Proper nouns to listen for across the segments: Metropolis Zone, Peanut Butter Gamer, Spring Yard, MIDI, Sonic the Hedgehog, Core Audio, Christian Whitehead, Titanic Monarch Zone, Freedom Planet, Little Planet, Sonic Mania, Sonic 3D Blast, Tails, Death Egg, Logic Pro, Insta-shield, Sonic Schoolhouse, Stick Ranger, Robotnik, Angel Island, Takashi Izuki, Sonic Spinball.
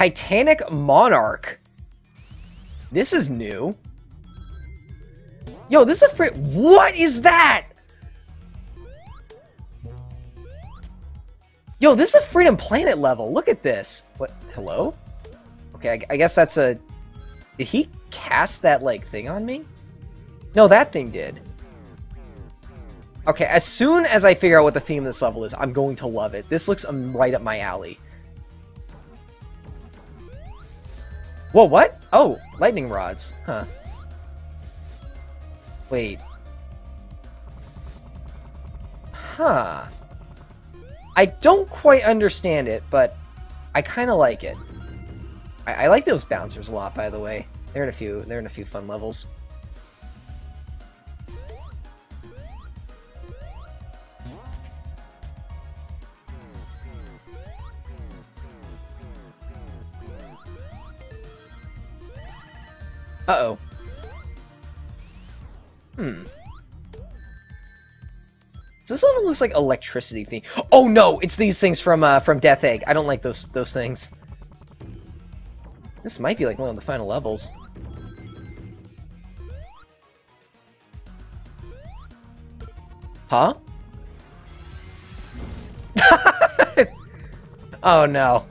Titanic Monarch. This is new. Yo, this is a free... What is that? Yo, this is a Freedom Planet level. Look at this. What? Hello? Okay, I guess that's a... Did he cast that, like, thing on me? No, that thing did. Okay, as soon as I figure out what the theme of this level is, I'm going to love it. This looks right up my alley. Whoa, what? Oh, lightning rods. Huh. Wait. Huh. I don't quite understand it, but I kind of like it. I like those bouncers a lot, by the way. They're in a few fun levels. Uh-oh. Hmm. So this level looks like electricity thing. Oh no, it's these things from Death Egg. I don't like those things. This might be like one of the final levels. Huh? Oh no.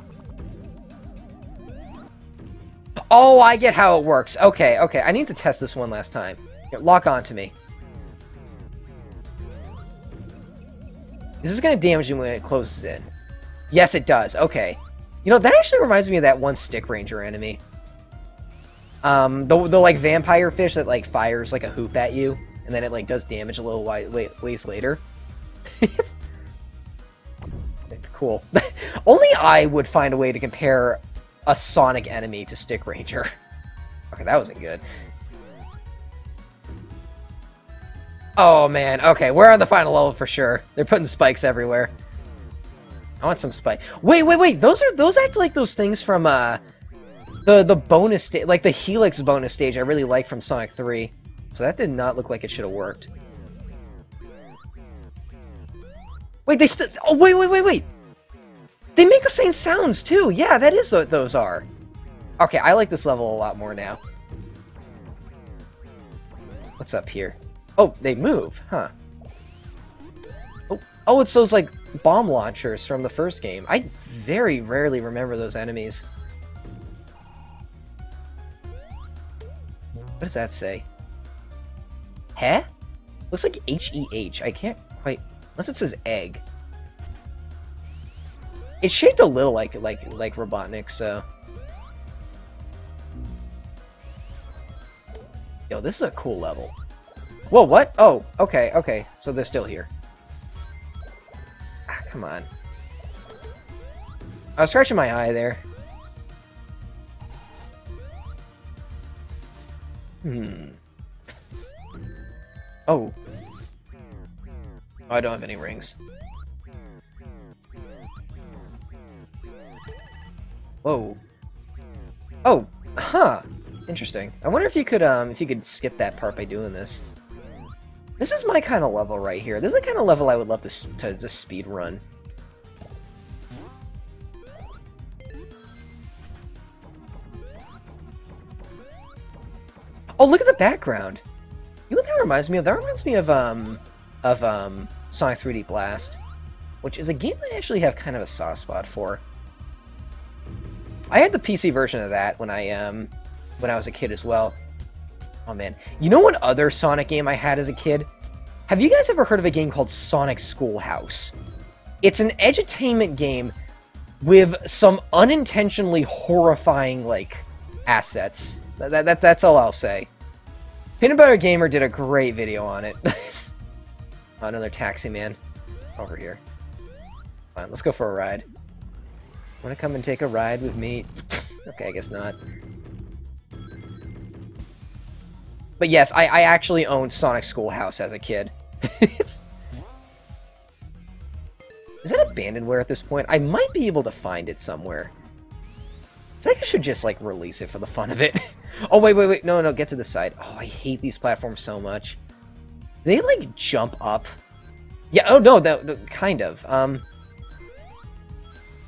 Oh, I get how it works. Okay, okay. I need to test this one last time. Here, lock on to me. This is going to damage you when it closes in. Yes, it does. Okay. You know, that actually reminds me of that one Stick Ranger enemy. The like, vampire fish that, like, fires, like, a hoop at you. And then it, like, does damage a little ways later. Cool. Only I would find a way to compare... a Sonic enemy to Stick Ranger. Okay, that wasn't good. Oh, man. Okay, we're on the final level for sure. They're putting spikes everywhere. I want some spike. Wait, wait, wait. Those act like those things from the bonus stage, like the Helix bonus stage I really like from Sonic 3. So that did not look like it should have worked. Wait, they still... Oh, wait, wait, wait, wait. They make the same sounds, too! Yeah, that is what those are. Okay, I like this level a lot more now. What's up here? Oh, they move, huh. Oh, it's those, like, bomb launchers from the first game. I very rarely remember those enemies. What does that say? Heh? Looks like H-E-H. I can't quite... Unless it says egg. It's shaped a little like Robotnik, so... Yo, this is a cool level. Whoa, what? Oh, okay, okay. So they're still here. Ah, come on. I was scratching my eye there. Hmm. Oh. Oh, I don't have any rings. Whoa. Oh, huh. Interesting. I wonder if you could skip that part by doing this. This is my kind of level right here. This is the kind of level I would love to speed run. Oh, look at the background. You know what that reminds me of? That reminds me of Sonic 3D Blast, which is a game I actually have kind of a soft spot for. I had the PC version of that when I was a kid as well. Oh man, you know what other Sonic game I had as a kid? Have you guys ever heard of a game called Sonic Schoolhouse? It's an edutainment game with some unintentionally horrifying like assets. That's all I'll say. Peanut Butter Gamer did a great video on it. Oh, another taxi man over here. Fine, let's go for a ride. Wanna come and take a ride with me? Okay, I guess not. But yes, I actually owned Sonic Schoolhouse as a kid. Is that abandonware at this point? I might be able to find it somewhere. It's like I should just, like, release it for the fun of it. Oh, wait, wait, wait. No, no, get to the side. Oh, I hate these platforms so much. They, like, jump up. Yeah, oh, no, kind of.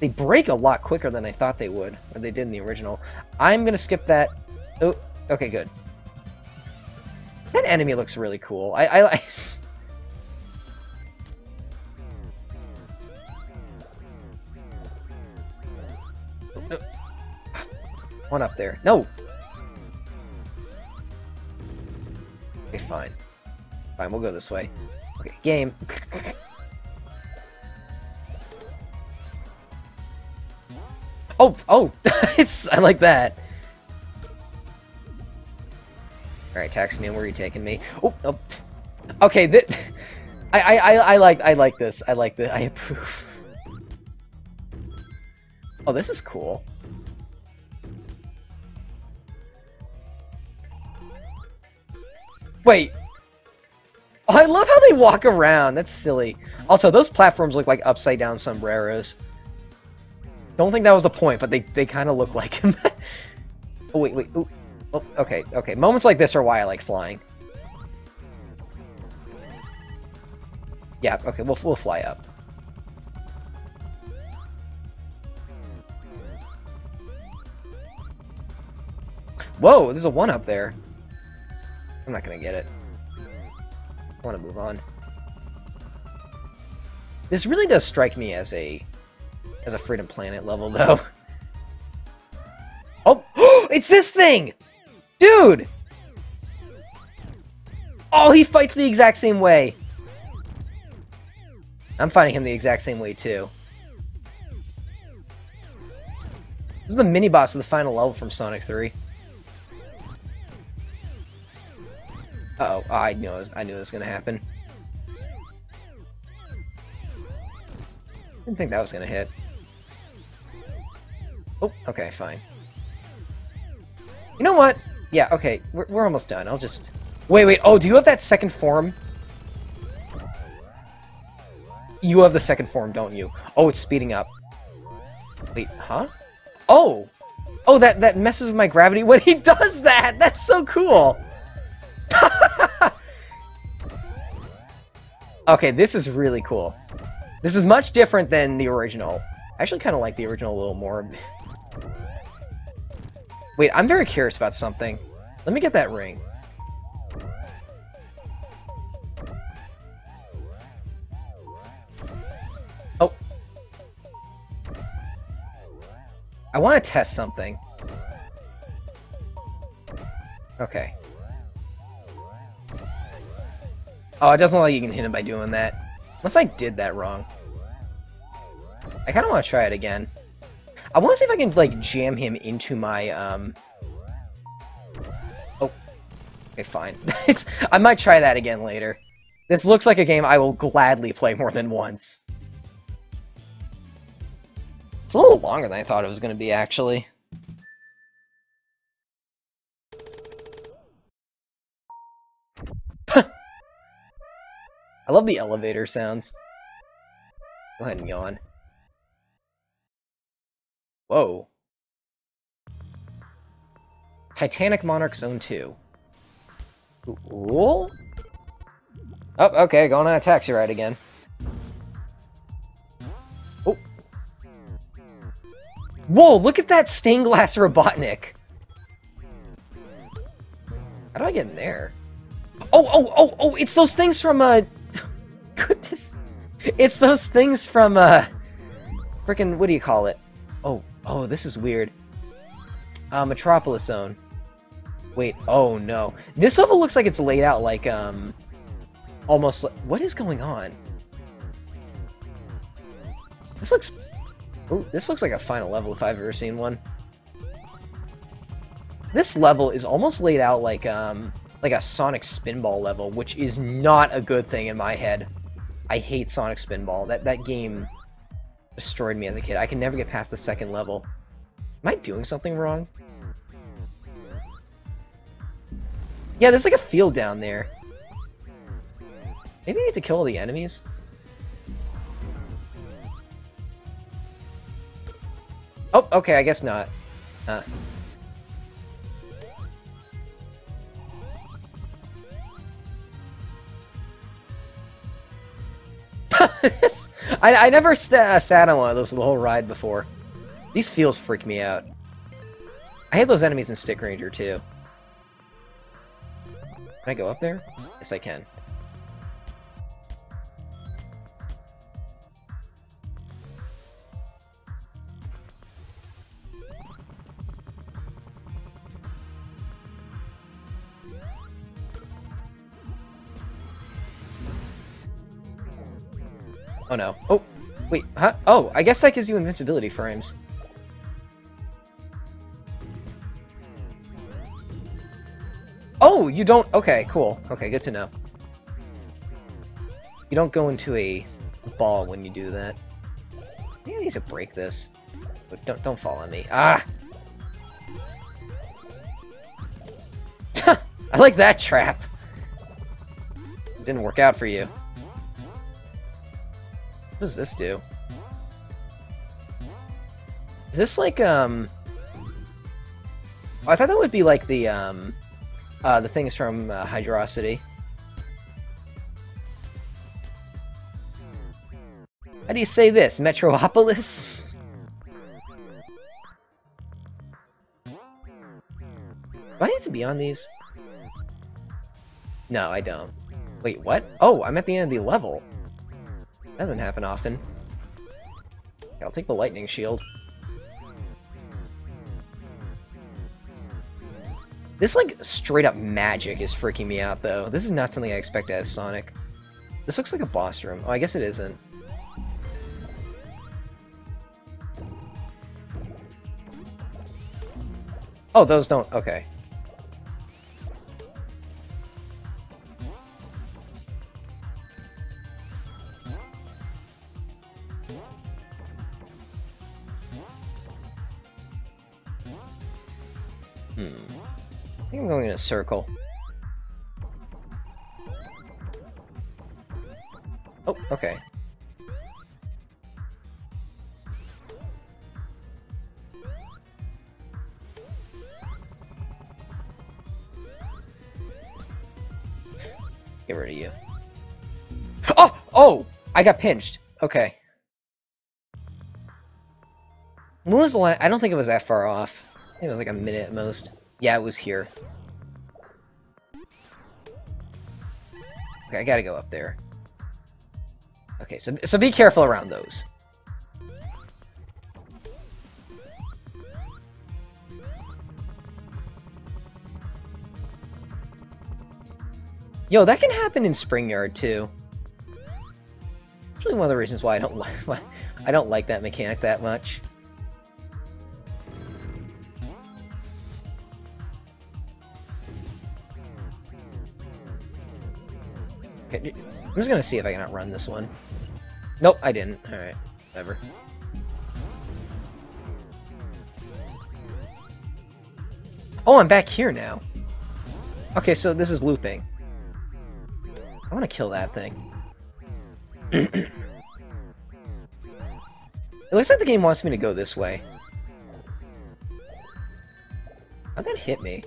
They break a lot quicker than I thought they would, or they did in the original. I'm gonna skip that. Oh, okay, good. That enemy looks really cool. I like... Oh. One up there. No! Okay, fine. Fine, we'll go this way. Okay, game. Oh! Oh! I like that! Alright, Taxman, where are you taking me? Oh! Oh. Okay, I like this. I like this. I approve. Oh, this is cool. Wait! Oh, I love how they walk around. That's silly. Also, those platforms look like upside-down sombreros. Don't think that was the point, but they kind of look like him. Oh, wait, wait. Ooh. Oh, okay, okay. Moments like this are why I like flying. Yeah, okay, we'll fly up. Whoa, there's a one up there. I'm not gonna get it. I want to move on. This really does strike me as a Freedom Planet level, though. Oh! It's this thing! Dude! Oh, he fights the exact same way! I'm fighting him the exact same way, too. This is the mini-boss of the final level from Sonic 3. Uh-oh. Oh, I knew it was gonna happen. Didn't think that was gonna hit. Oh, okay, fine. You know what? Yeah, okay, we're almost done. I'll just... Wait, wait, oh, do you have that second form? You have the second form, don't you? Oh, it's speeding up. Wait, huh? Oh! Oh, that messes with my gravity when he does that! That's so cool! Okay, this is really cool. This is much different than the original. I actually kind of like the original a little more. Wait, I'm very curious about something. Let me get that ring. Oh. I want to test something. Okay. Oh, it doesn't look like you can hit him by doing that. Unless I did that wrong. I kind of want to try it again. I want to see if I can, like, jam him into my, Oh. Okay, fine. I might try that again later. This looks like a game I will gladly play more than once. It's a little longer than I thought it was going to be, actually. I love the elevator sounds. Go ahead and yawn. Whoa. Titanic Monarch Zone 2. Ooh. Oh, okay, going on a taxi ride again. Oh. Whoa, look at that stained glass Robotnik. How do I get in there? Oh, it's those things from, Goodness. It's those things from, Frickin', what do you call it? Oh, this is weird. Metropolis Zone. Wait, oh no. This level looks like it's laid out like, almost like... What is going on? This looks... Ooh, this looks like a final level if I've ever seen one. This level is almost laid out like a Sonic Spinball level, which is not a good thing in my head. I hate Sonic Spinball. That game destroyed me as a kid. I can never get past the second level. Am I doing something wrong? Yeah, there's like a field down there. Maybe I need to kill all the enemies? Oh, okay, I guess not. I never sat on one of those the whole ride before. These feels freak me out. I hate those enemies in Stick Ranger, too. Can I go up there? Yes, I can. Oh no. Oh, wait, huh? Oh, I guess that gives you invincibility frames. Oh, you don't. Okay, cool. Okay, good to know. You don't go into a ball when you do that. Maybe I need to break this. But don't fall on me. Ah! I like that trap. It didn't work out for you. What does this do? Is this like, I thought that would be like the things from Hydrosity. How do you say this? Metropolis? Do I need to be on these? No, I don't. Wait, what? Oh, I'm at the end of the level. Doesn't happen often. I'll take the lightning shield. This like straight up magic is freaking me out though. This is not something I expect as Sonic. This looks like a boss room. Oh, I guess it isn't. Oh, those don't. Okay. I think I'm going in a circle. Oh, okay. Get rid of you. Oh! Oh! I got pinched. Okay. When was the last? I don't think it was that far off. I think it was like a minute at most. Yeah, it was here. Okay, I gotta go up there. Okay, so be careful around those. Yo, that can happen in Spring Yard too. Actually, one of the reasons why I don't like that mechanic that much. Okay, I'm just gonna see if I can outrun this one. Nope, I didn't. Alright, whatever. Oh, I'm back here now. Okay, so this is looping. I wanna kill that thing. It looks like the game wants me to go this way. How'd that hit me?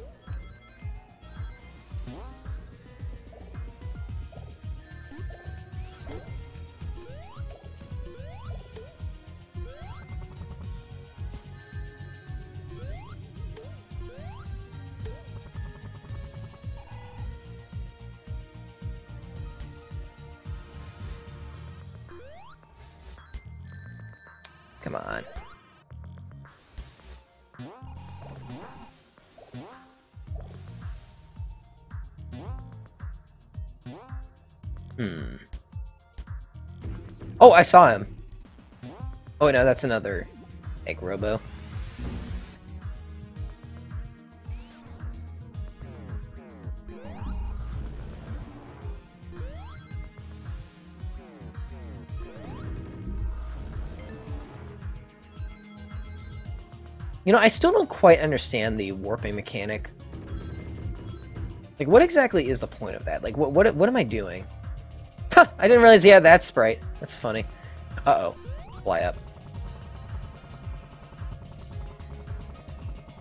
Come on. Hmm. Oh, I saw him. Oh, no, that's another egg robo. You know, I still don't quite understand the warping mechanic. Like, what exactly is the point of that? Like, what am I doing? Huh, I didn't realize he had that sprite. That's funny. Uh-oh. Fly up.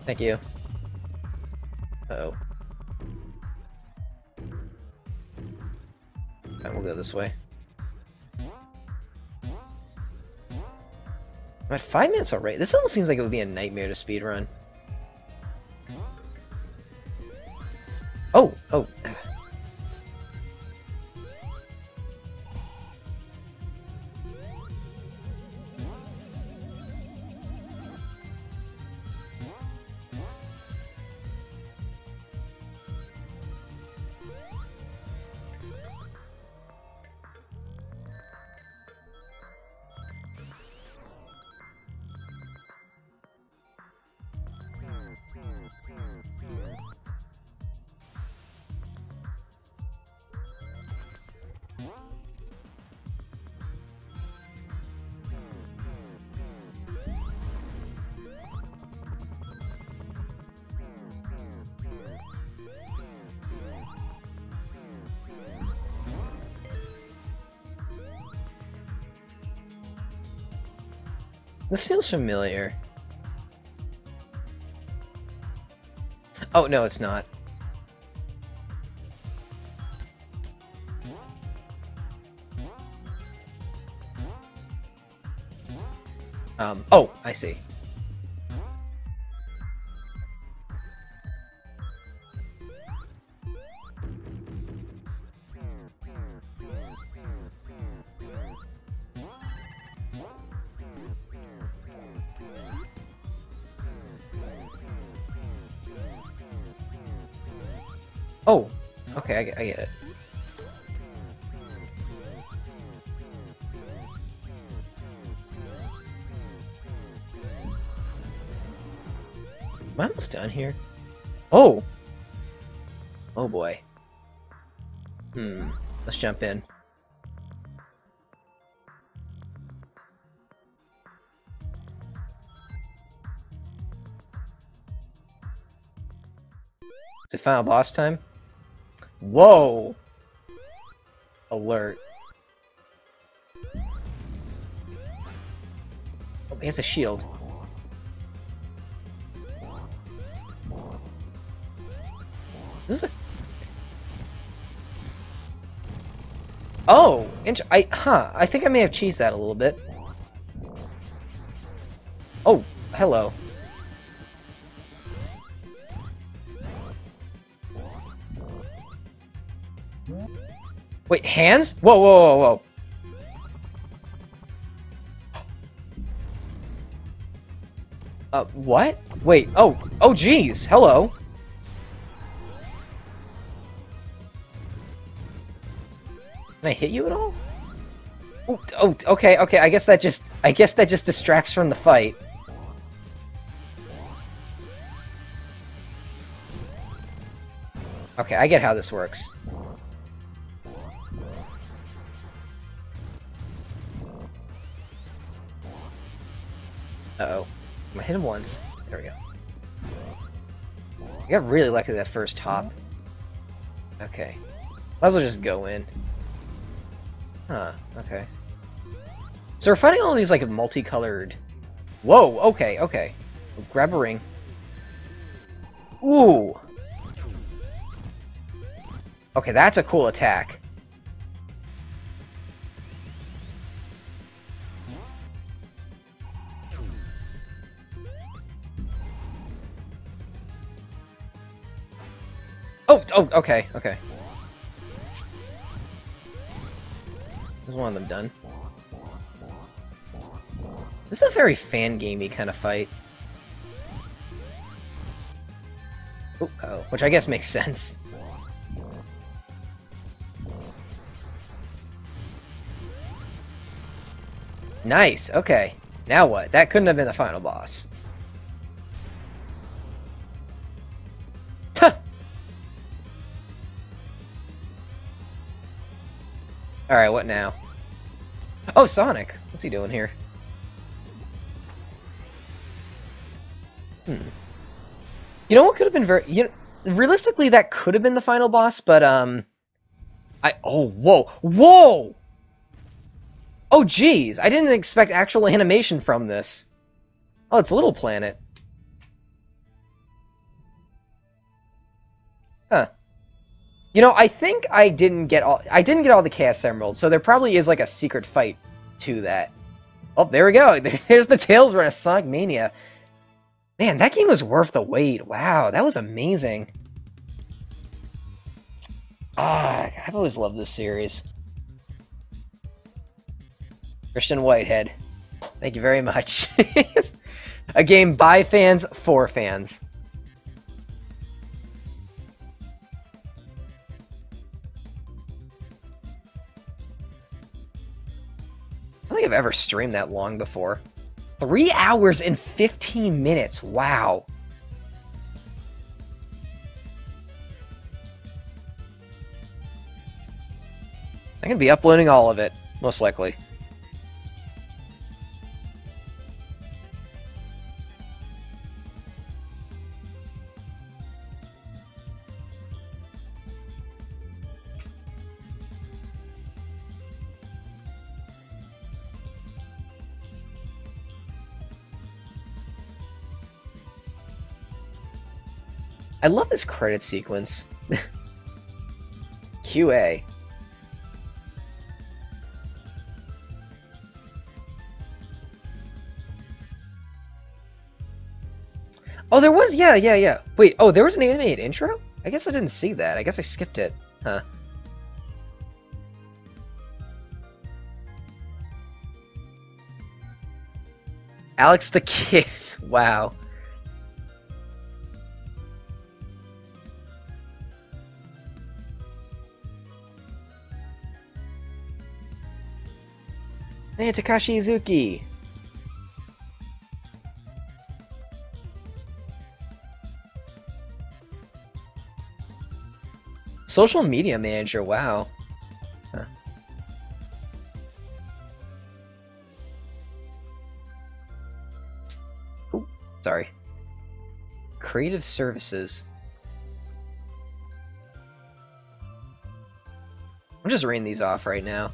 Thank you. Uh-oh. Alright, we'll go this way. I'm at 5 minutes already. This almost seems like it would be a nightmare to speedrun. Oh! Oh! This feels familiar. Oh, no, it's not. Oh, I see. Oh, okay, I get it. Am I almost done here? Oh! Oh boy. Let's jump in. Is it final boss time? Whoa! Alert. Oh, he has a shield. This is a... Oh! I think I may have cheesed that a little bit. Oh, hello. Wait, hands? Whoa, whoa, whoa, whoa. What? Wait, oh geez, hello. Can I hit you at all? Ooh, oh, okay, I guess that just distracts from the fight. Okay, I get how this works. Uh-oh. I'm gonna hit him once. There we go. I got really lucky that first hop. Okay. Might as well just go in. Huh. Okay. So we're finding all these, like, multicolored... Whoa! Okay, okay. We'll grab a ring. Ooh! Okay, that's a cool attack. Oh, okay, okay. There's one of them done. This is a very fangamey kind of fight. Oh, oh, which I guess makes sense. Nice, okay. Now what? That couldn't have been the final boss. Alright, what now? Oh, Sonic! What's he doing here? You know what could have been very... You know, realistically, that could have been the final boss, but, Oh, whoa! Whoa! Oh, jeez! I didn't expect actual animation from this. Oh, it's Little Planet. Huh. You know, I think I didn't get all the Chaos Emeralds, so there probably is like a secret fight to that. Oh, there we go. There's the Tails run of Sonic Mania. Man, that game was worth the wait. Wow, that was amazing. Ah, I've always loved this series. Christian Whitehead, thank you very much. A game by fans, for fans. I don't think I've ever streamed that long before. 3 hours and 15 minutes, wow. I'm gonna be uploading all of it, most likely. I love this credit sequence. QA. Oh, there was, yeah. Wait, oh, there was an animated intro? I guess I didn't see that. I guess I skipped it. Huh. Alex the Kid. Wow. Hey, Takashi Izuki. Social media manager, wow. Huh. Ooh, sorry. Creative services. I'm just reading these off right now.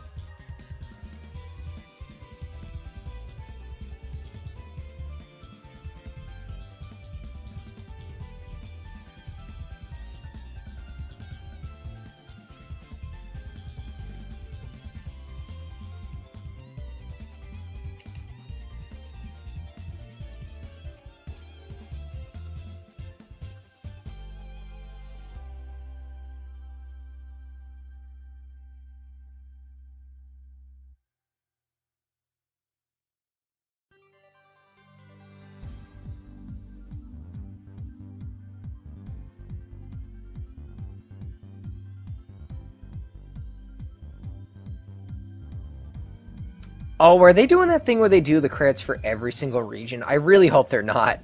Oh, are they doing that thing where they do the credits for every single region? I really hope they're not.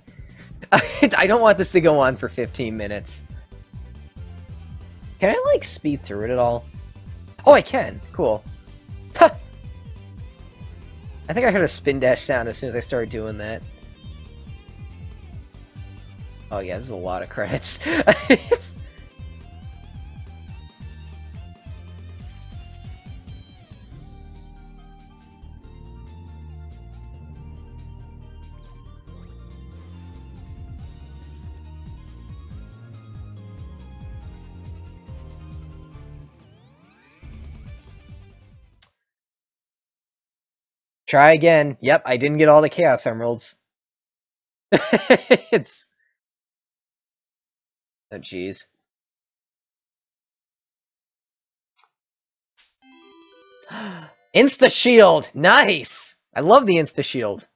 I don't want this to go on for 15 minutes. Can I, like, speed through it at all? Oh, I can. Cool. Huh. I think I heard a spin dash sound as soon as I started doing that. Oh, yeah, this is a lot of credits. It's... Try again. Yep, I didn't get all the Chaos Emeralds. It's... Oh, jeez. Insta-shield! Nice! I love the Insta-shield.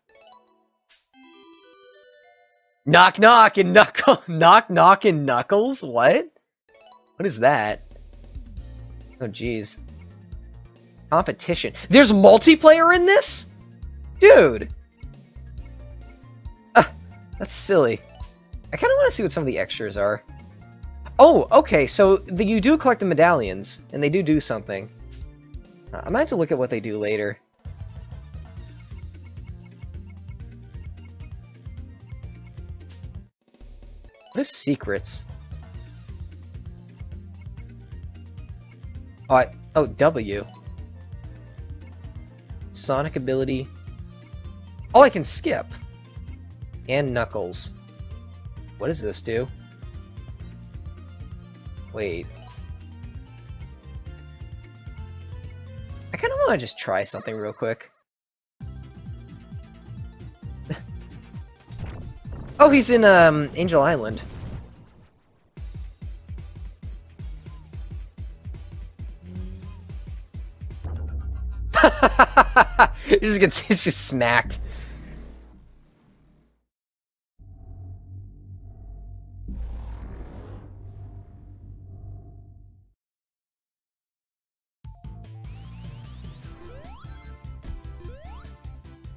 Knock, knock, and knuckle. Knock, knock, and knuckles? What? What is that? Oh, jeez. Competition. There's multiplayer in this? Dude! That's silly. I kind of want to see what some of the extras are. Oh, okay, so you do collect the medallions, and they do something. I might have to look at what they do later. What is secrets? Oh, W. Sonic ability. Oh, I can skip. And Knuckles. What does this do? Wait. I kind of want to just try something real quick. Oh, he's in Angel Island. It just gets, it's just smacked.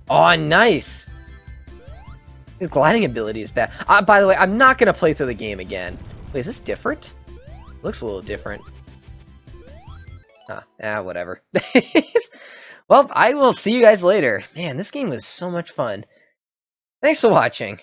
Oh, nice! His gliding ability is bad. By the way, I'm not gonna play through the game again. Wait, is this different? Looks a little different. Whatever. Well, I will see you guys later. Man, this game was so much fun. Thanks for watching.